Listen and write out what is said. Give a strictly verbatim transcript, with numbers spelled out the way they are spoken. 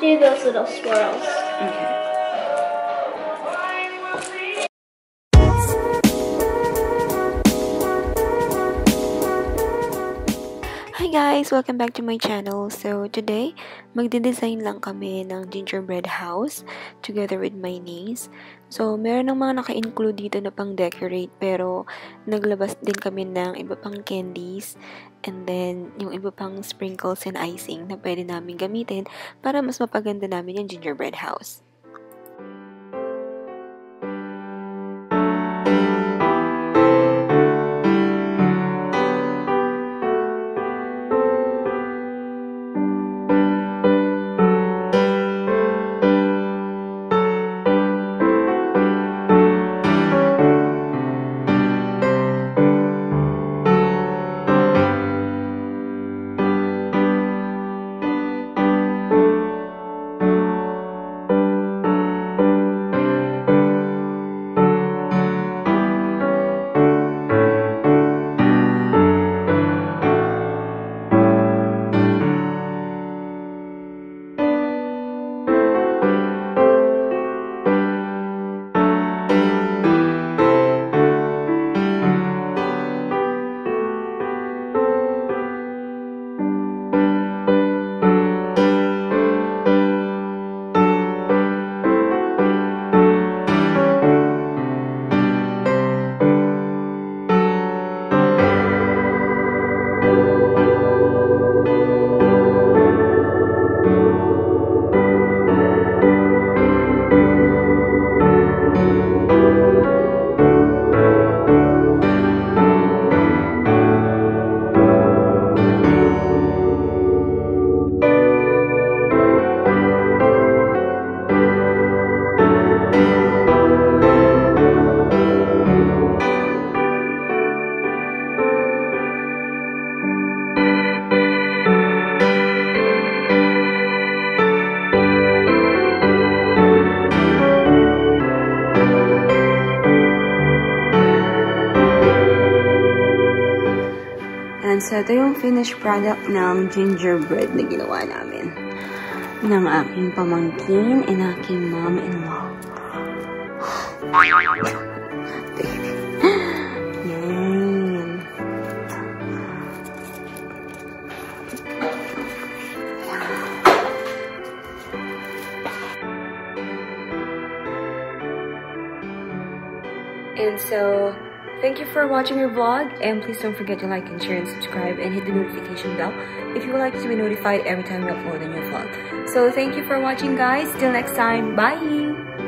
do those little swirls. Okay. Hi guys! Welcome back to my channel. So today, magde-design lang kami ng gingerbread house together with my niece. So meron ng mga naka-include dito na pang-decorate pero naglabas din kami ng iba pang candies and then yung iba pang sprinkles and icing na pwede namin gamitin para mas mapaganda namin yung gingerbread house. So, ito yung finished product ng gingerbread na ginawa namin. Ng aking pamangkin and aking mom-in-law. Yan. And so, thank you for watching your vlog, and please don't forget to like and share and subscribe and hit the notification bell if you would like to be notified every time we upload a new vlog. So thank you for watching guys, till next time, bye!